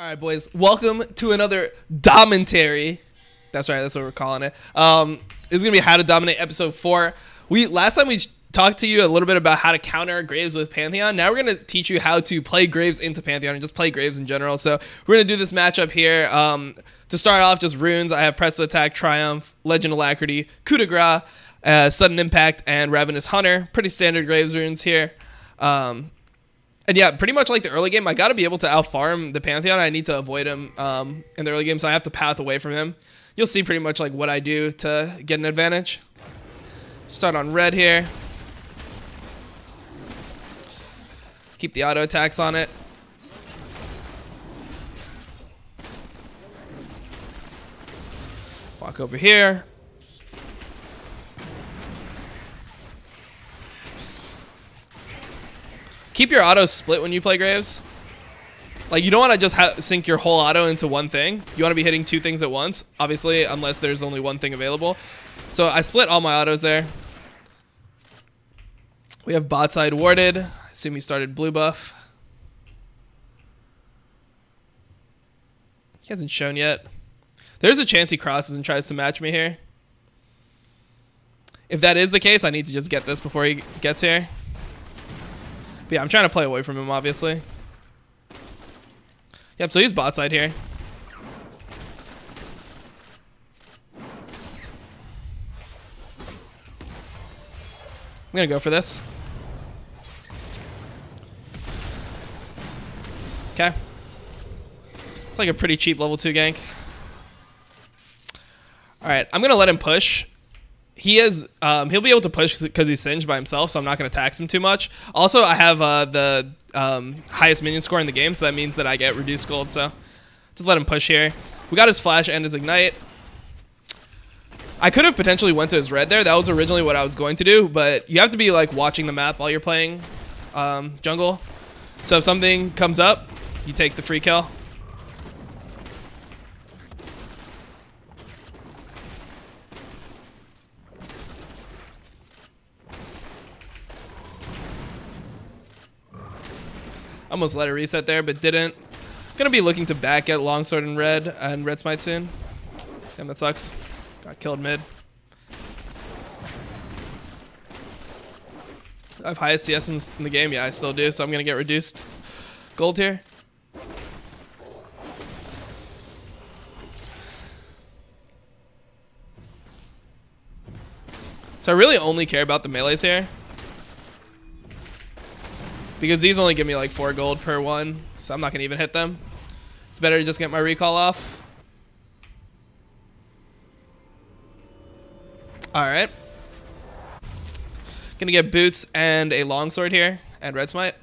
All right, boys, welcome to another Domentary. That's right, that's what we're calling it. It's going to be How to Dominate Episode 4. Last time we talked to you a little bit about how to counter Graves with Pantheon. Now we're going to teach you how to play Graves into Pantheon and just play Graves in general. So we're going to do this matchup here. To start off, just runes. I have Press Attack, Triumph, Legend, Alacrity, Coup de Grace, Sudden Impact, and Ravenous Hunter. Pretty standard Graves runes here. And yeah, pretty much like the early game, I got to be able to outfarm the Pantheon. I need to avoid him in the early game, so I have to path away from him. You'll see pretty much like what I do to get an advantage. Start on red here. Keep the auto attacks on it. Walk over here. Keep your auto split when you play Graves. Like, you don't want to just sink your whole auto into one thing. You want to be hitting two things at once, obviously, unless there's only one thing available. So I split all my autos there. We have bot side warded. I assume he started blue buff. He hasn't shown yet. There's a chance he crosses and tries to match me here. If that is the case, I need to just get this before he gets here. But yeah, I'm trying to play away from him, obviously. Yep, so he's bot side here. I'm gonna go for this. Okay. It's like a pretty cheap level 2 gank. Alright, I'm gonna let him push. He is, he'll be able to push because he's Singed by himself, so I'm not going to tax him too much. Also, I have the highest minion score in the game, so that means that I get reduced gold, so just let him push here. We got his flash and his ignite. I could have potentially went to his red there. That was originally what I was going to do, but you have to be like watching the map while you're playing jungle. So if something comes up, you take the free kill. Almost let it reset there, but didn't. Gonna be looking to back at Longsword and Red Smite soon. Damn, that sucks. Got killed mid. I have highest CS in the game. Yeah, I still do, so I'm gonna get reduced gold here. So I really only care about the melees here, because these only give me like 4 gold per one, so I'm not gonna even hit them. It's better to just get my recall off. All right. Gonna get boots and a longsword here and red smite.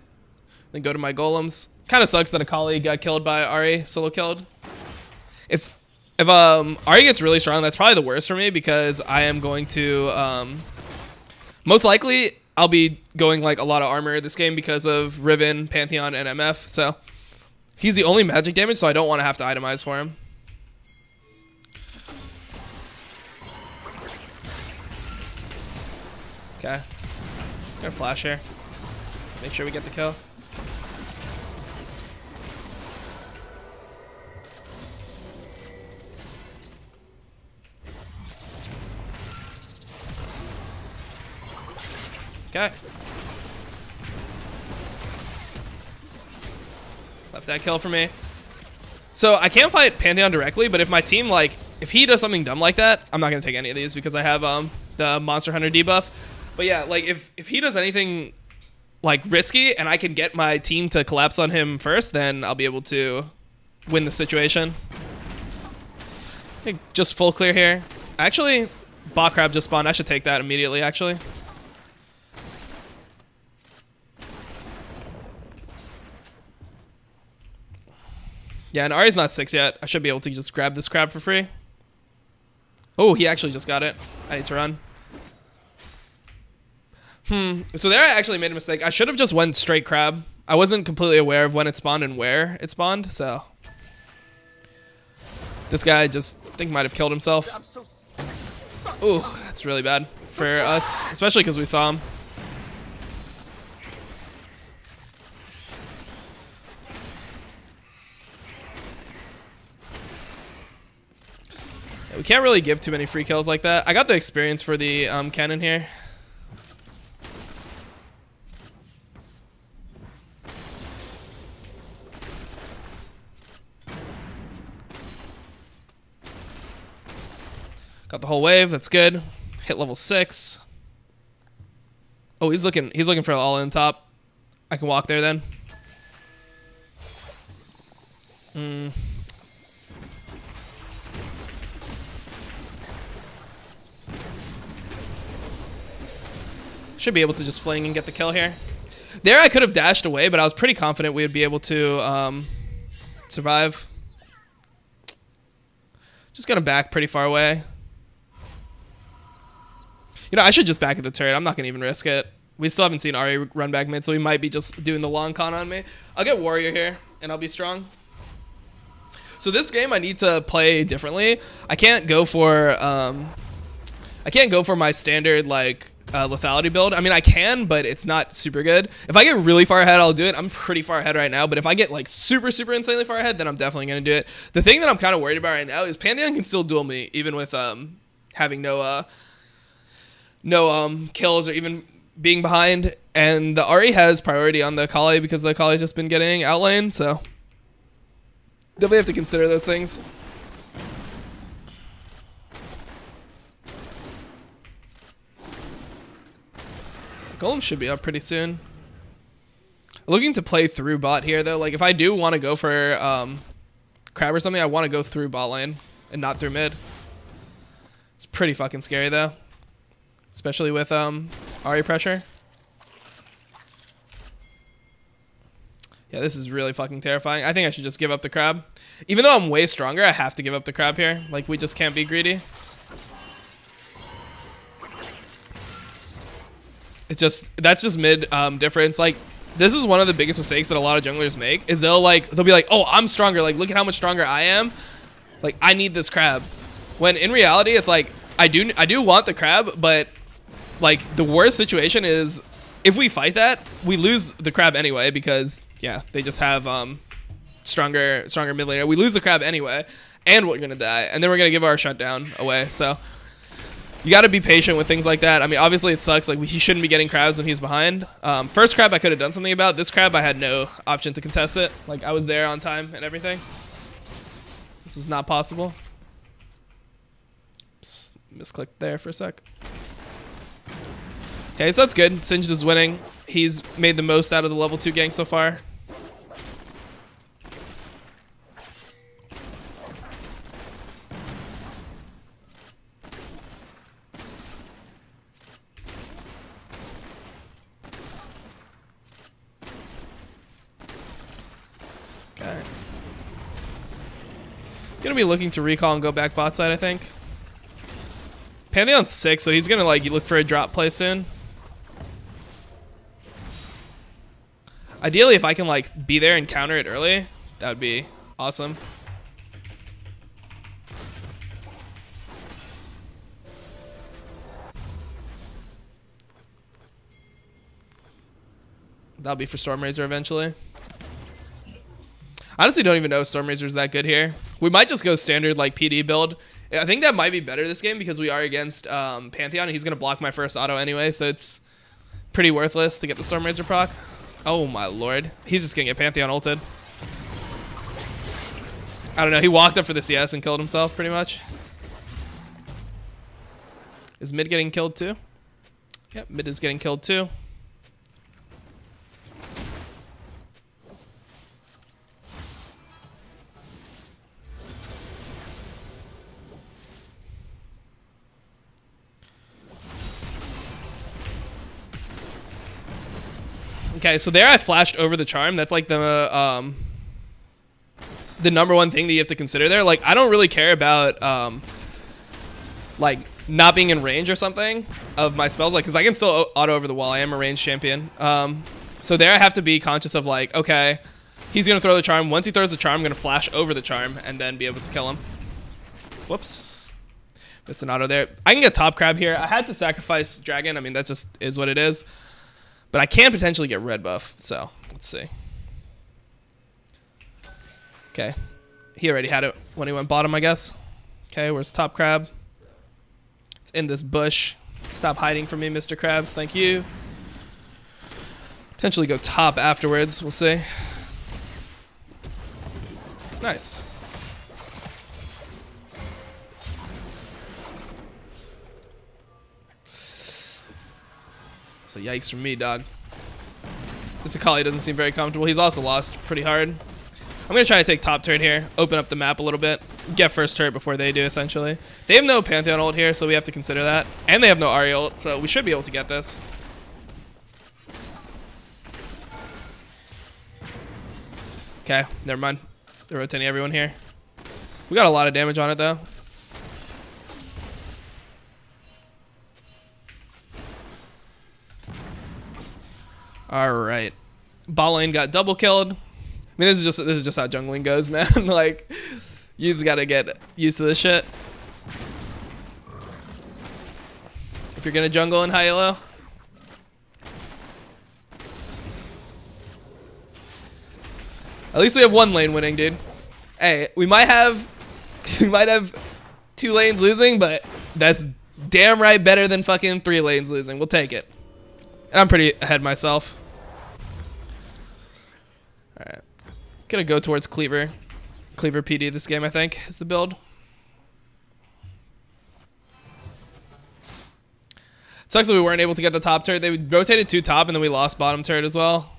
Then go to my golems. Kind of sucks that Akali got killed by Ahri, solo killed. If Ahri gets really strong, that's probably the worst for me, because I am going to most likely I'll be going like a lot of armor this game because of Riven, Pantheon, and MF. So he's the only magic damage, so I don't want to have to itemize for him. Okay. Gonna flash here. Make sure we get the kill. Okay. Left that kill for me. So I can't fight Pantheon directly, but if my team, like, if he does something dumb like that, I'm not going to take any of these because I have the Monster Hunter debuff. But yeah, like, if he does anything, like, risky and I can get my team to collapse on him first, then I'll be able to win the situation. I think just full clear here. Actually, Bot Crab just spawned. I should take that immediately, actually. Yeah, and Ahri's not 6 yet. I should be able to just grab this crab for free. Oh, he actually just got it. I need to run. So there I actually made a mistake. I should have just went straight crab. I wasn't completely aware of when it spawned and where it spawned, so this guy just, I think, might have killed himself. Ooh, that's really bad for us, especially because we saw him. We can't really give too many free kills like that. I got the experience for the cannon here. Got the whole wave, that's good. Hit level 6. Oh, he's looking for all in top. I can walk there then. Should be able to just fling and get the kill here. There I could have dashed away, but I was pretty confident we would be able to survive. Just gonna back pretty far away. You know, I should just back at the turret. I'm not going to even risk it. We still haven't seen Ahri run back mid, so we might be just doing the long con on me. I'll get Warrior here, and I'll be strong. So this game, I need to play differently. I can't go for my standard, like, lethality build. I mean, I can, but it's not super good. If I get really far ahead, I'll do it. I'm pretty far ahead right now, but if I get, like, super, super insanely far ahead, then I'm definitely going to do it. The thing that I'm kind of worried about right now is Pantheon can still duel me, even with having no... No kills or even being behind, and the Ahri has priority on the Akali because the Akali's just been getting outlaned, so definitely have to consider those things. The Golem should be up pretty soon. Looking to play through bot here though. Like if I do want to go for crab or something, I want to go through bot lane and not through mid. It's pretty fucking scary though. Especially with Ahri pressure. Yeah, this is really fucking terrifying. I think I should just give up the crab. Even though I'm way stronger, I have to give up the crab here. Like, we just can't be greedy. It's just... That's just mid difference. Like, this is one of the biggest mistakes that a lot of junglers make. Is they'll be like, oh, I'm stronger. Like, look at how much stronger I am. Like, I need this crab. When in reality, it's like... I do want the crab, but like the worst situation is if we fight that, we lose the crab anyway because yeah, they just have stronger mid laner. We lose the crab anyway, and we're gonna die, and then we're gonna give our shutdown away. So you gotta be patient with things like that. I mean, obviously it sucks. Like he shouldn't be getting crabs when he's behind. First crab I could have done something about. This crab I had no option to contest it. Like I was there on time and everything. This was not possible. Psst. Misclicked there for a sec. Okay, so that's good. Singed is winning. He's made the most out of the level 2 gank so far. Okay. Gonna be looking to recall and go back bot side, I think. Pantheon's 6, so he's gonna like look for a drop play soon. Ideally, if I can like be there and counter it early, that would be awesome. That'll be for Stormrazor eventually. I honestly don't even know if Stormrazor's that good here. We might just go standard like PD build. I think that might be better this game because we are against Pantheon and he's going to block my first auto anyway, so it's pretty worthless to get the Stormrazor proc. Oh my lord. He's just going to get Pantheon ulted. I don't know. He walked up for the CS and killed himself pretty much. Is mid getting killed too? Yep, mid is getting killed too. Okay, so there I flashed over the charm. That's like the number one thing that you have to consider there. Like I don't really care about like not being in range or something of my spells, like because I can still auto over the wall. I am a ranged champion. So there I have to be conscious of like, okay, he's gonna throw the charm. Once he throws the charm, I'm gonna flash over the charm and then be able to kill him. Whoops, missed an auto there. I can get top crab here. I had to sacrifice dragon. I mean that just is what it is. But I can potentially get red buff, so let's see. Okay. He already had it when he went bottom, I guess. Okay, where's Top Crab? It's in this bush. Stop hiding from me, Mr. Krabs. Thank you. Potentially go top afterwards. We'll see. Nice. So yikes from me, dog. This Akali doesn't seem very comfortable. He's also lost pretty hard. I'm going to try to take top turn here. Open up the map a little bit. Get first turret before they do, essentially. They have no Pantheon ult here, so we have to consider that. And they have no Ahri ult, so we should be able to get this. Okay, never mind. They're rotating everyone here. We got a lot of damage on it, though. Alright. Bot lane got double killed. I mean, this is just how jungling goes, man. Like, you just gotta get used to this shit. If you're gonna jungle in high elo. At least we have one lane winning, dude. Hey, we might have two lanes losing, but that's damn right better than fucking three lanes losing. We'll take it. And I'm pretty ahead myself. Alright. Gonna go towards Cleaver. Cleaver PD this game, I think, is the build. It sucks that we weren't able to get the top turret. They rotated two top and then we lost bottom turret as well.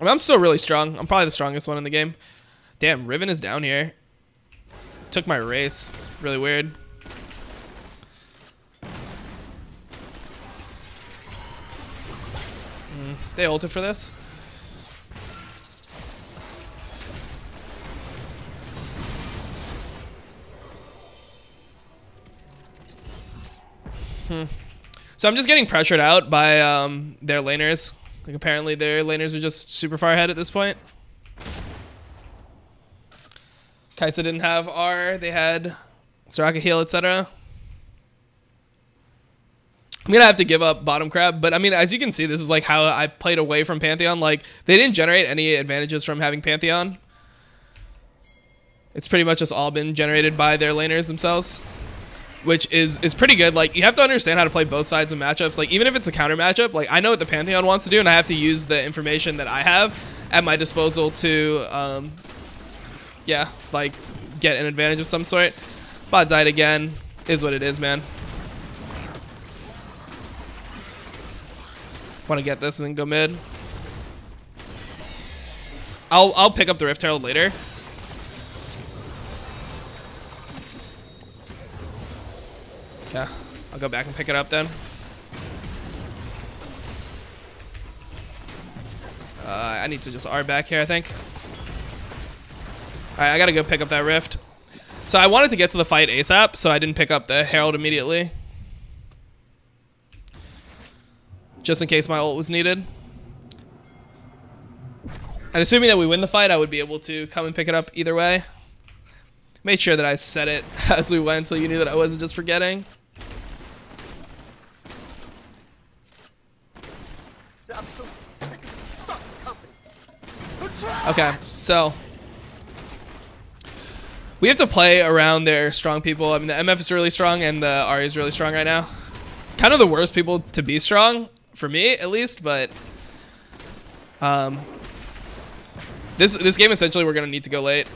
I mean, I'm still really strong. I'm probably the strongest one in the game. Damn, Riven is down here. Took my race. It's really weird. They ulted for this. So I'm just getting pressured out by their laners. Like, apparently their laners are just super far ahead at this point. Kai'Sa didn't have R. They had Soraka heal, etc. I'm gonna have to give up bottom crab, but I mean, as you can see, this is like how I played away from Pantheon. Like, they didn't generate any advantages from having Pantheon. It's pretty much just all been generated by their laners themselves, which is pretty good. Like, you have to understand how to play both sides of matchups. Like, even if it's a counter matchup, like, I know what the Pantheon wants to do, and I have to use the information that I have at my disposal to, yeah, like, get an advantage of some sort. Bot died again. Is what it is, man. Want to get this and then go mid. I'll pick up the Rift Herald later. Okay, I'll go back and pick it up then. I need to just R back here, I think. Alright, I gotta go pick up that Rift. So I wanted to get to the fight ASAP, so I didn't pick up the Herald immediately. Just in case my ult was needed. And assuming that we win the fight, I would be able to come and pick it up either way. Made sure that I said it as we went so you knew that I wasn't just forgetting. Okay, so we have to play around their strong people. I mean, the MF is really strong and the Ahri is really strong right now. Kind of the worst people to be strong. For me, at least, but this game, essentially, we're gonna need to go late.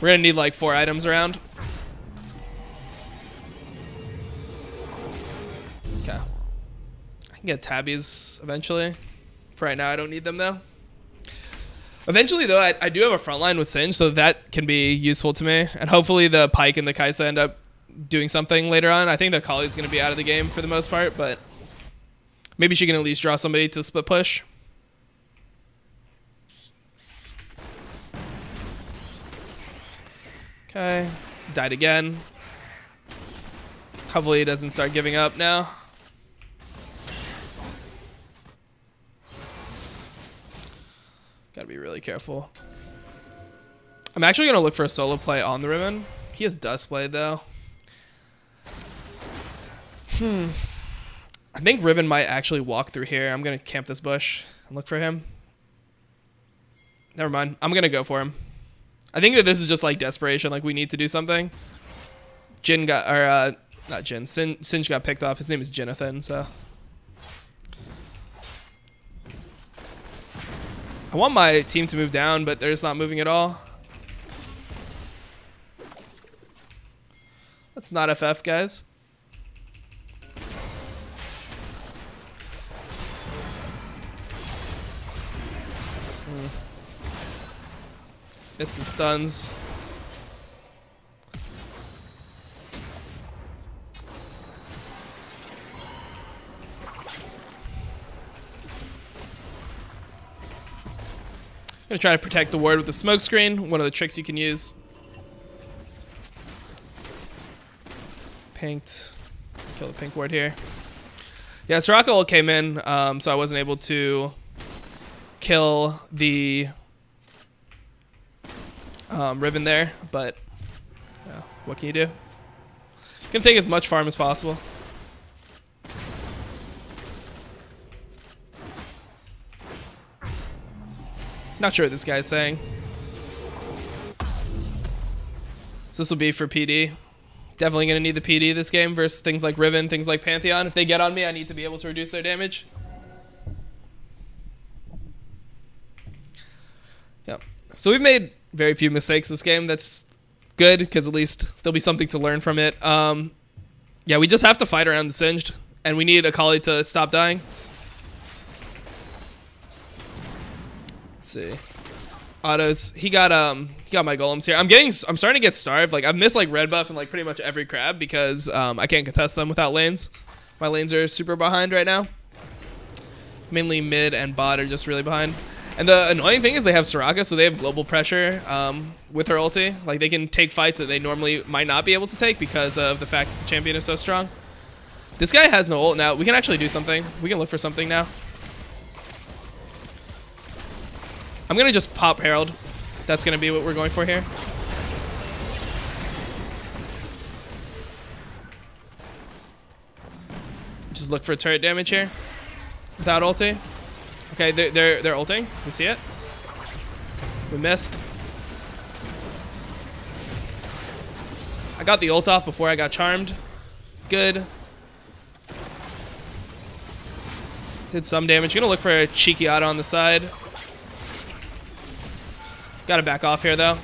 We're gonna need like 4 items around. Okay, I can get Tabby's eventually. For right now, I don't need them though. Eventually, though, I do have a front line with Singed, so that can be useful to me. And hopefully, the Pyke and the Kai'Sa end up doing something later on. I think the Akali's gonna be out of the game for the most part, but. Maybe she can at least draw somebody to split push. Okay. Died again. Hopefully he doesn't start giving up now. Gotta be really careful. I'm actually gonna look for a solo play on the Riven. He has Dusk Blade though. I think Riven might actually walk through here. I'm going to camp this bush and look for him. Never mind. I'm going to go for him. I think that this is just like desperation. Like we need to do something. Jin got, or not Jin, Singed got picked off. His name is Jinathan, so. I want my team to move down, but they're just not moving at all. That's not FF, guys. This is stuns. I'm gonna try to protect the ward with the smoke screen, one of the tricks you can use. Pinked. Kill the pink ward here. Yeah, Soraka ult came in, so I wasn't able to kill the Riven there, but what can you do? I'm gonna take as much farm as possible. Not sure what this guy's saying. So this will be for PD. Definitely going to need the PD this game versus things like Riven, things like Pantheon. If they get on me, I need to be able to reduce their damage. Yep. So we've made very few mistakes this game. That's good, because at least there'll be something to learn from it. Yeah, we just have to fight around the Singed, and we need Akali to stop dying. Let's see, autos. He got my golems here. I'm starting to get starved. Like I've missed like red buff and like pretty much every crab because I can't contest them without lanes. My lanes are super behind right now. Mainly mid and bot are just really behind. And the annoying thing is they have Soraka, so they have global pressure with her ulti. Like they can take fights that they normally might not be able to take because of the fact that the champion is so strong. This guy has no ult now. We can actually do something. We can look for something now. I'm going to just pop Herald. That's going to be what we're going for here. Just look for turret damage here without ulti. Okay, they're ulting. We see it. We missed. I got the ult off before I got charmed. Good. Did some damage. Going to look for a cheeky auto on the side. Gotta back off here though.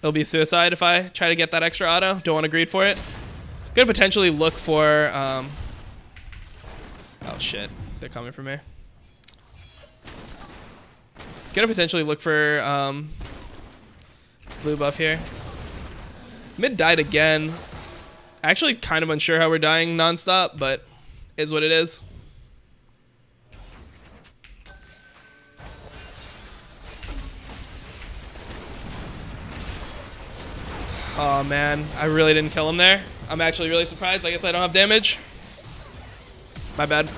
It'll be suicide if I try to get that extra auto. Don't want to greed for it. Could potentially look for oh shit, they're coming for me. Gonna potentially look for blue buff here. Mid died again. Actually kind of unsure how we're dying nonstop, but is what it is. Oh man, I really didn't kill him there. I'm actually really surprised. I guess I don't have damage. My bad. I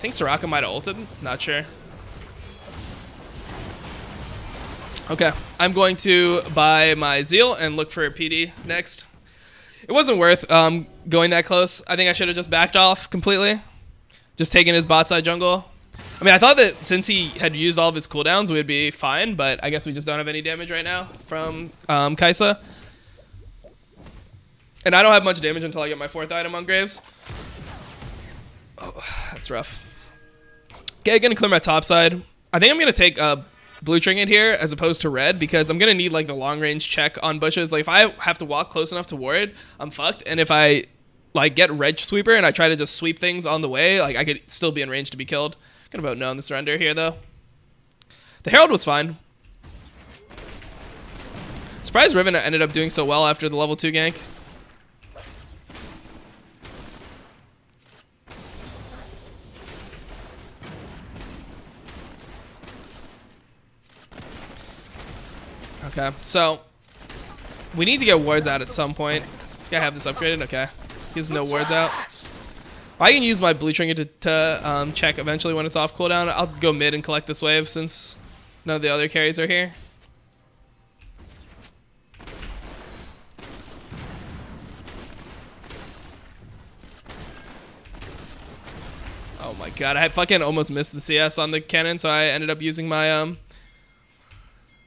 think Soraka might have ulted. Not sure. Okay, I'm going to buy my Zeal and look for a PD next. It wasn't worth going that close. I think I should have just backed off completely. Just taken his bot side jungle. I mean, I thought that since he had used all of his cooldowns, we'd be fine, but I guess we just don't have any damage right now from Kai'Sa. And I don't have much damage until I get my fourth item on Graves. Oh, that's rough. Okay, I'm gonna clear my top side. I think I'm gonna take a blue trinket here as opposed to red because I'm gonna need like the long range check on bushes. Like if I have to walk close enough to ward, I'm fucked. And if I like get red sweeper and I try to just sweep things on the way, like I could still be in range to be killed. I'm gonna vote no on the surrender here though. The Herald was fine. Surprised Riven ended up doing so well after the level 2 gank. Okay, so we need to get wards out at some point. Does this guy have this upgraded? Okay, he has no wards out. I can use my blue trinket to check eventually when it's off cooldown. I'll go mid and collect this wave since none of the other carries are here. Oh my god, I had fucking almost missed the CS on the cannon, so I ended up using my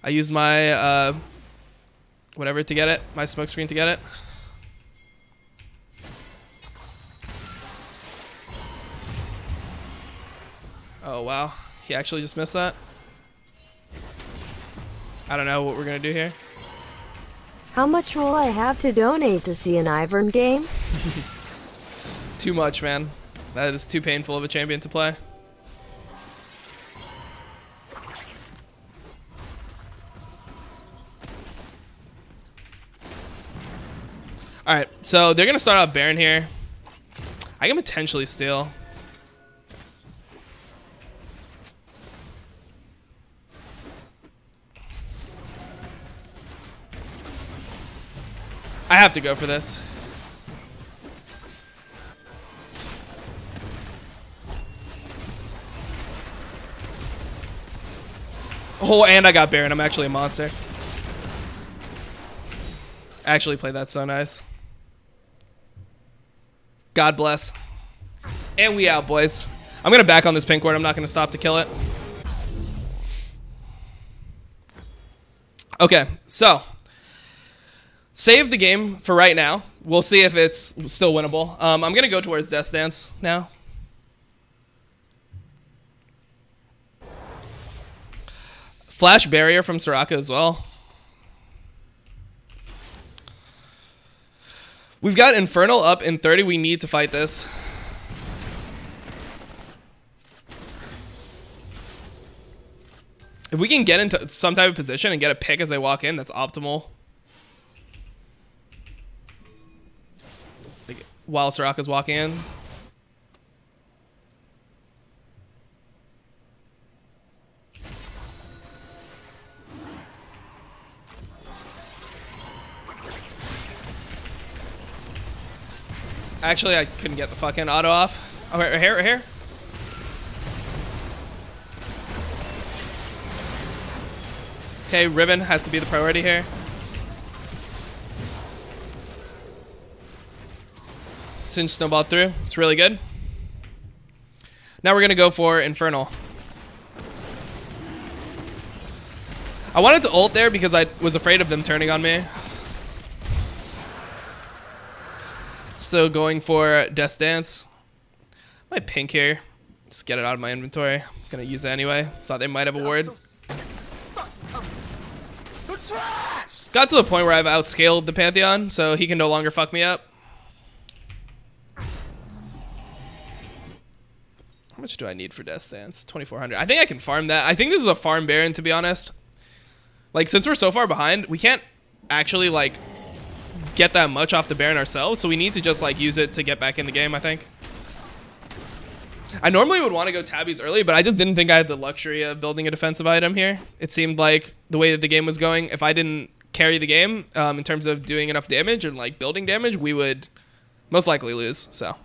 I used my whatever to get it, my smoke screen to get it. Oh wow, he actually just missed that. I don't know what we're gonna do here. How much will I have to donate to see an Ivern game? Too much, man. That is too painful of a champion to play. Alright, so they're gonna start out Baron here. I can potentially steal. I have to go for this. Oh, and I got Baron. I'm actually a monster. Actually played that so nice. God bless. And we out, boys. I'm going to back on this pink ward. I'm not going to stop to kill it. Okay, so... save the game for right now. We'll see if it's still winnable. I'm going to go towards Death Dance now. Flash barrier from Soraka as well. We've got Infernal up in 30. We need to fight this. If we can get into some type of position and get a pick as they walk in, that's optimal. While Soraka's walking in. Actually, I couldn't get the fucking auto off. Oh, right here, right here. Okay, Riven has to be the priority here. Singed snowball through. It's really good. Now we're gonna go for Infernal. I wanted to ult there because I was afraid of them turning on me. So going for Death Dance. My pink here. Just get it out of my inventory. I'm gonna use it anyway. Thought they might have a ward. Got to the point where I've outscaled the Pantheon, so he can no longer fuck me up. How much do I need for Death Dance? 2,400. I think I can farm that. I think this is a farm Baron, to be honest. Like, since we're so far behind, we can't actually, like, get that much off the Baron ourselves. So we need to just, like, use it to get back in the game, I think. I normally would want to go Tabby's early, but I just didn't think I had the luxury of building a defensive item here. It seemed like the way that the game was going, if I didn't carry the game in terms of doing enough damage and, like, building damage, we would most likely lose, so...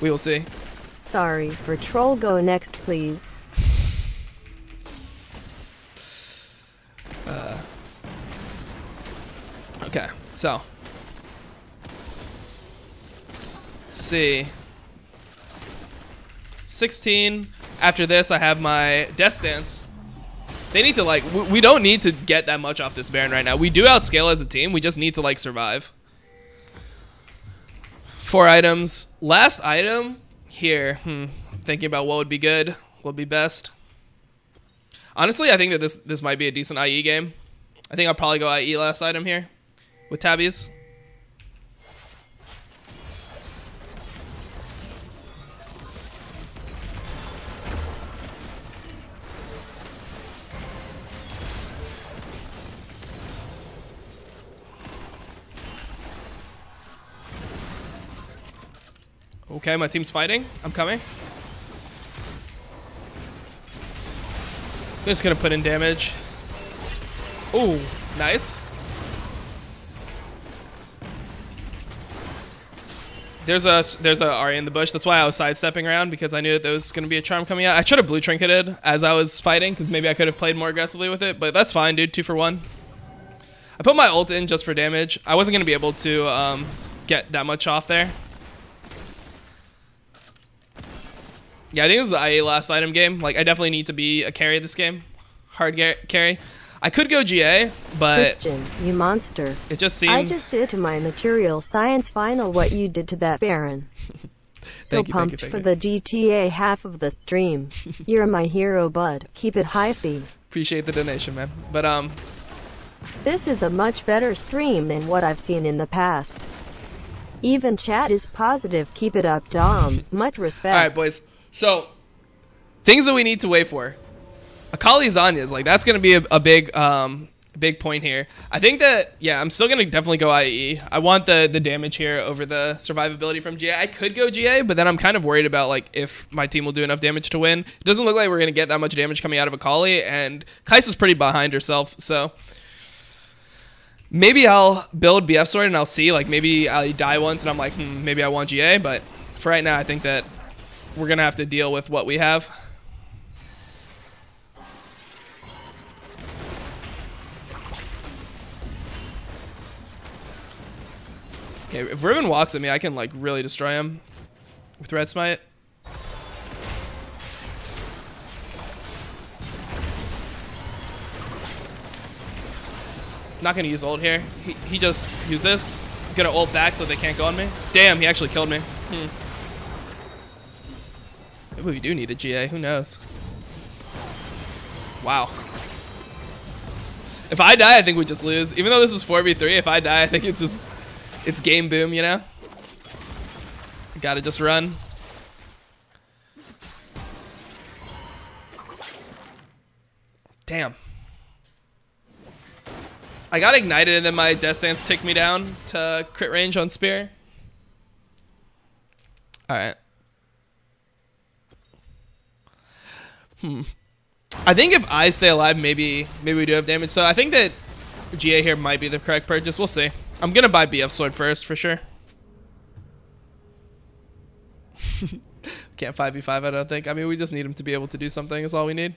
we will see. Sorry for troll. Go next, please. Okay, so let's see. 16. After this, I have my Death Dance. They need to like. We don't need to get that much off this Baron right now. We do outscale as a team. We just need to like survive. 4 items. Last item here. Thinking about what would be good, what would be best. Honestly, I think that this might be a decent IE game. I think I'll probably go IE last item here with Tabby's. Okay, my team's fighting. I'm coming. Just gonna put in damage. Ooh, nice. There's a Ahri in the bush. That's why I was sidestepping around, because I knew that there was gonna be a charm coming out. I should have blue trinketed as I was fighting, because maybe I could have played more aggressively with it, but that's fine, dude. 2 for 1. I put my ult in just for damage. I wasn't gonna be able to get that much off there. Yeah, I think this is the IE last item game. Like, I definitely need to be a carry this game. hard carry. I could go GA, but Christian, you monster. It just seems I just did to my material science final what you did to that Baron. So pumped for the GTA half of the stream. You're my hero, bud. Keep it hyphy. Appreciate the donation, man. But this is a much better stream than what I've seen in the past. Even chat is positive. Keep it up, Dom. Much respect. All right, boys. So things that we need to wait for. Akali's Anya's, like, that's going to be a big big point here. I think that, yeah, I'm still going to definitely go IE. I want the damage here over the survivability from GA. I could go GA, but then I'm kind of worried about, like, if my team will do enough damage to win. It doesn't look like we're going to get that much damage coming out of Akali, and Kai'Sa's pretty behind herself, so maybe I'll build BF Sword and I'll see, like, maybe I'll die once and I'm like, maybe I want GA, but for right now, I think that we're going to have to deal with what we have. Okay, if Riven walks at me, I can, like, really destroy him with Red Smite. Not gonna use ult here. He just used this. I'm gonna ult back so they can't go on me. Damn, he actually killed me. Maybe we do need a GA. Who knows? Wow. If I die, I think we just lose. Even though this is 4v3, if I die, I think it's just... it's game boom, you know? Gotta just run. Damn. I got ignited and then my Death Dance ticked me down to crit range on Spear. Alright. I think if I stay alive, maybe we do have damage. So I think that GA here might be the correct purchase. We'll see. I'm gonna buy BF Sword first for sure. Can't 5v5, I don't think. I mean, we just need him to be able to do something is all we need.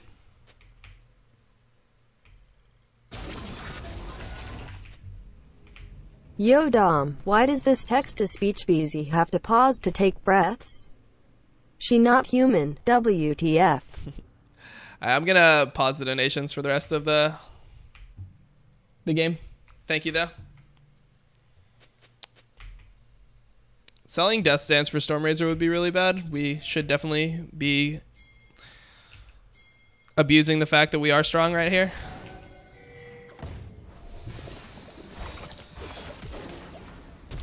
Yo Dom, why does this text-to-speech busy have to pause to take breaths? She not human, WTF. I'm gonna pause the donations for the rest of the game. Thank you though. Selling Death Dance for Stormrazor would be really bad. We should definitely be abusing the fact that we are strong right here.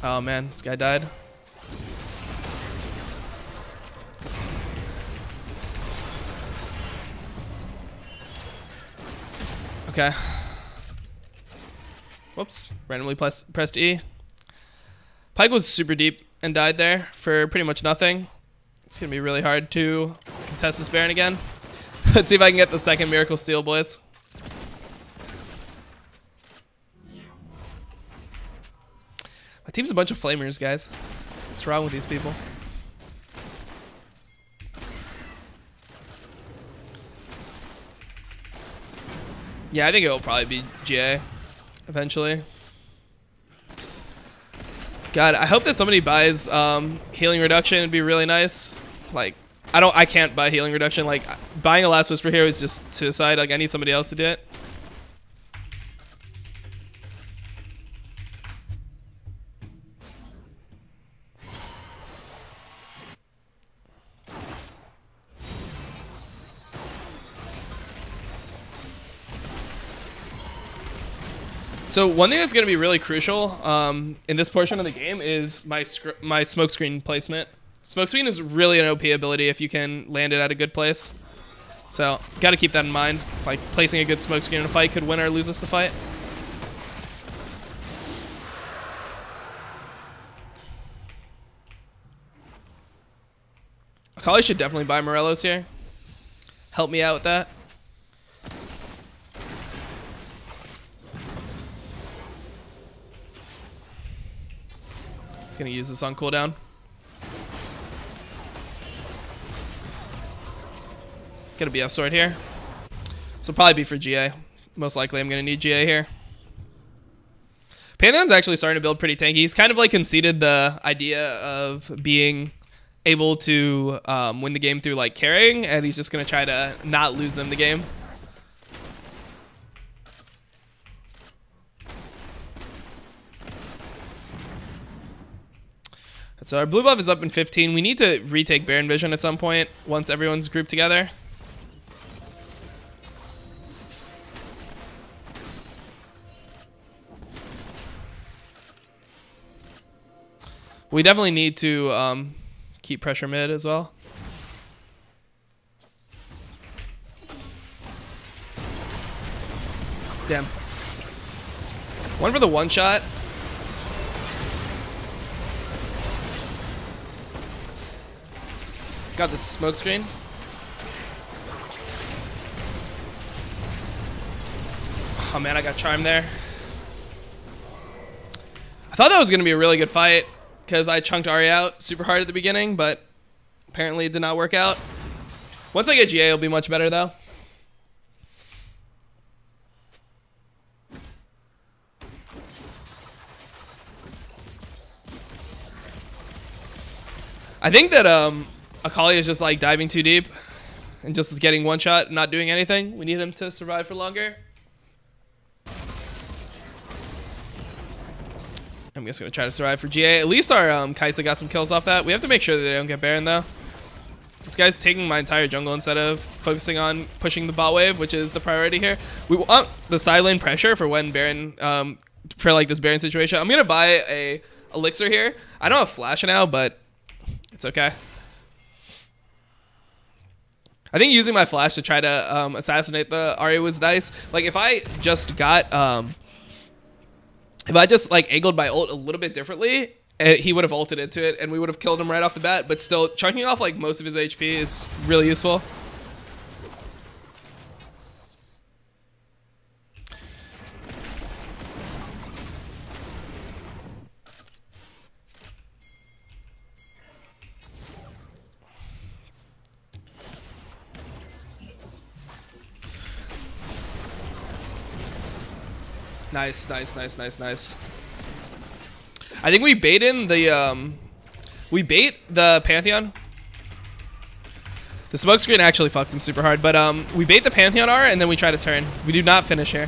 Oh man, this guy died. Okay. Whoops, randomly pressed E. Pyke was super deep and died there for pretty much nothing. It's gonna be really hard to contest this Baron again. Let's see if I can get the second miracle steal, boys. My team's a bunch of flamers, guys. What's wrong with these people? Yeah, I think it'll probably be GA eventually. God, I hope that somebody buys healing reduction. It'd be really nice. Like, I can't buy healing reduction. Like, buying a Last Whisper here is just suicide. Like, I need somebody else to do it. So one thing that's going to be really crucial in this portion of the game is my smokescreen placement. Smokescreen is really an OP ability if you can land it at a good place. So got to keep that in mind. Like placing a good smokescreen in a fight could win or lose us the fight. Akali should definitely buy Morellos here. Help me out with that. Gonna use this on cooldown. Gonna BF Sword here. So probably be for GA. Most likely I'm gonna need GA here. Pantheon's actually starting to build pretty tanky. He's kind of like conceded the idea of being able to win the game through like carrying, and he's just gonna try to not lose them the game. So our blue buff is up in 15. We need to retake Baron Vision at some point once everyone's grouped together. We definitely need to keep pressure mid as well. Damn. One for the one shot. Got the smoke screen. Oh man, I got charmed there. I thought that was going to be a really good fight because I chunked Ahri out super hard at the beginning, but apparently it did not work out. Once I get GA, it'll be much better though. I think that Akali is just like diving too deep and just getting one shot and not doing anything. We need him to survive for longer. I'm just going to try to survive for GA. At least our Kai'Sa got some kills off that. We have to make sure that they don't get Baron though. This guy's taking my entire jungle instead of focusing on pushing the bot wave, which is the priority here. We want the side lane pressure for when Baron, for like this Baron situation. I'm going to buy a elixir here. I don't have flash now, but it's okay. I think using my flash to try to assassinate the Ahri was nice. Like if I just got, if I just like angled my ult a little bit differently, he would have ulted into it and we would have killed him right off the bat, but still chunking off like most of his HP is really useful. Nice, nice, nice, nice, nice. I think we bait in the, we bait the Pantheon. The smoke screen actually fucked him super hard, but we bait the Pantheon R and then we try to turn. We do not finish here.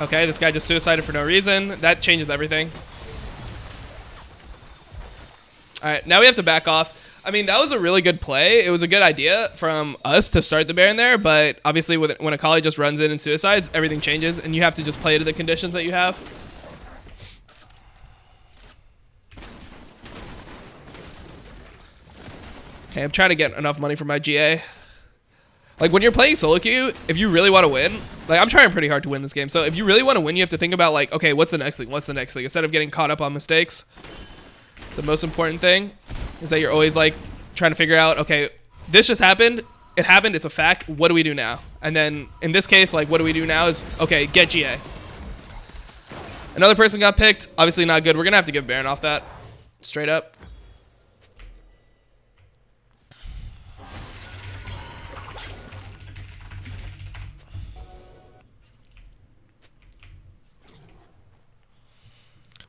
Okay, this guy just suicided for no reason. That changes everything. All right, now we have to back off. I mean, that was a really good play. It was a good idea from us to start the Baron there, but obviously when Akali just runs in and suicides, everything changes, and you have to just play to the conditions that you have. Okay, I'm trying to get enough money for my GA. Like, when you're playing solo queue, if you really want to win, like, I'm trying pretty hard to win this game, so if you really want to win, you have to think about, like, okay, what's the next thing? What's the next thing? Instead of getting caught up on mistakes, the most important thing is that you're always like trying to figure out, okay, this just happened. It happened. It's a fact. What do we do now? And then in this case, like what do we do now is, okay, get GA. Another person got picked. Obviously not good. We're going to have to give Baron off that straight up.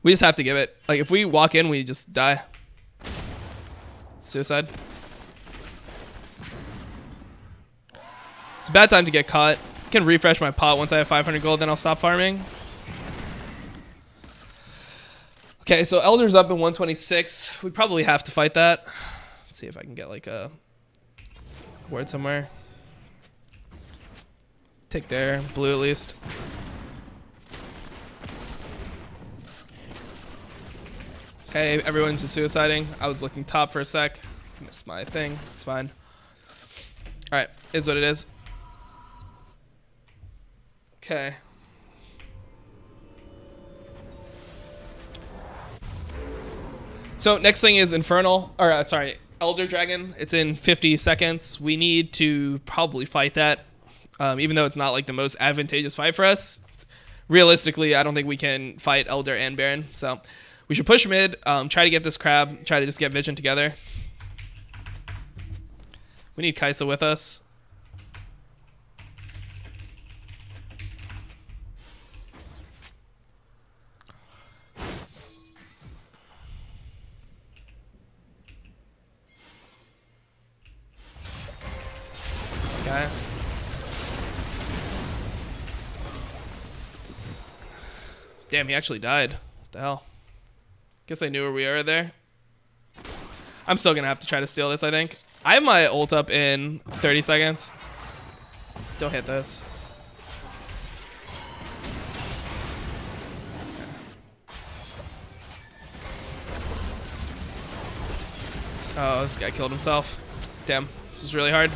We just have to give it. Like if we walk in, we just die. Suicide. It's a bad time to get caught. I can refresh my pot once I have 500 gold, then I'll stop farming. Okay, so Elder's up in 126. We probably have to fight that. Let's see if I can get like a ward somewhere. Take there, blue at least. Okay, everyone's just suiciding. I was looking top for a sec. Missed my thing. It's fine. Alright, is what it is. Okay. So, next thing is Infernal. Or, sorry, Elder Dragon. It's in 50 seconds. We need to probably fight that. Even though it's not like the most advantageous fight for us. Realistically, I don't think we can fight Elder and Baron. So, we should push mid, try to get this crab, try to just get Vision together. We need Kai'Sa with us. Okay. Damn, he actually died. What the hell? Guess I knew where we are there. I'm still gonna have to try to steal this, I think. I have my ult up in 30 seconds. Don't hit this. Oh, this guy killed himself. Damn, this is really hard.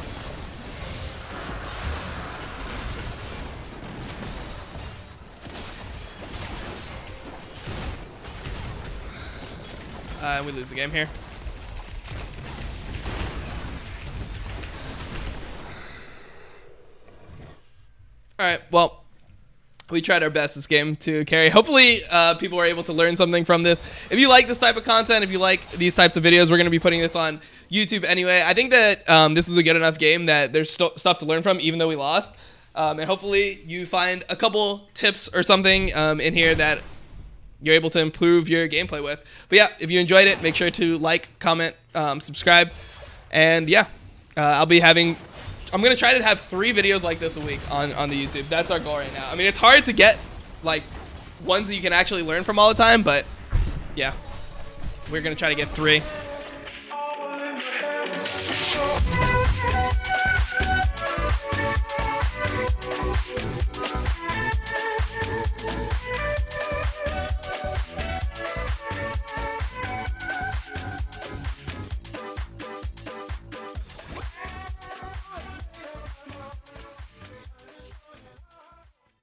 We lose the game here. Alright, well, we tried our best this game to carry. Hopefully, people were able to learn something from this. If you like this type of content, if you like these types of videos, we're going to be putting this on YouTube anyway. I think that this is a good enough game that there's stuff to learn from, even though we lost. And hopefully, you find a couple tips or something in here that you're able to improve your gameplay with. But yeah, if you enjoyed it, make sure to like, comment, subscribe, and yeah, I'm gonna try to have 3 videos like this a week on the YouTube. That's our goal right now. I mean, it's hard to get like ones that you can actually learn from all the time, but yeah, we're gonna try to get 3.